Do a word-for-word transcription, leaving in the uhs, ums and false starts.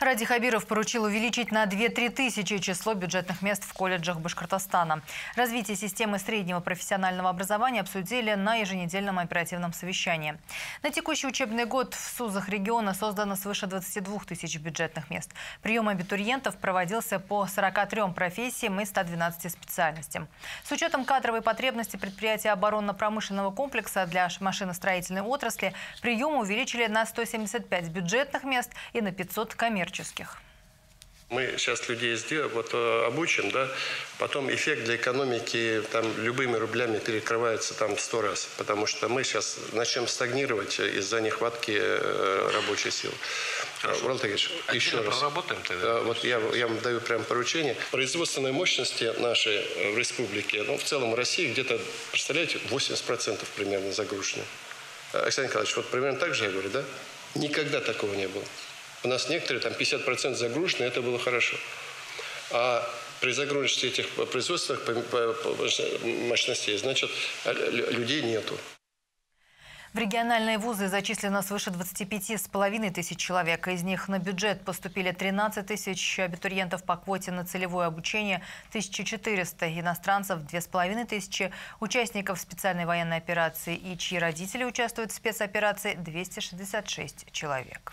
Радий Хабиров поручил увеличить на две-три тысячи число бюджетных мест в колледжах Башкортостана. Развитие системы среднего профессионального образования обсудили на еженедельном оперативном совещании. На текущий учебный год в СУЗах региона создано свыше двадцати двух тысяч бюджетных мест. Прием абитуриентов проводился по сорока трём профессиям и ста двенадцати специальностям. С учетом кадровой потребности предприятия оборонно-промышленного комплекса для машиностроительной отрасли прием увеличили на сто семьдесят пять бюджетных мест и на пятьсот коммерческих. Мы сейчас людей сделаем, вот, обучим, да, потом эффект для экономики там, любыми рублями перекрывается там, в сто раз, потому что мы сейчас начнем стагнировать из-за нехватки э, рабочей силы. Владимир Игоревич, а еще раз. Тогда, вот я, я вам даю прям поручение. Производственные мощности нашей в республике, ну, в целом России где-то, представляете, восемьдесят процентов примерно загружены. Александр Николаевич, вот примерно так же я говорю, да? Никогда такого не было. У нас некоторые, там пятьдесят процентов загружены, это было хорошо. А при загруженности этих производственных мощностей, значит, людей нету. В региональные вузы зачислено свыше двадцати пяти с половиной тысяч человек. Из них на бюджет поступили тринадцать тысяч абитуриентов по квоте на целевое обучение, тысяча четыреста иностранцев, две с половиной тысячи, участников специальной военной операции и чьи родители участвуют в спецоперации, двести шестьдесят шесть человек.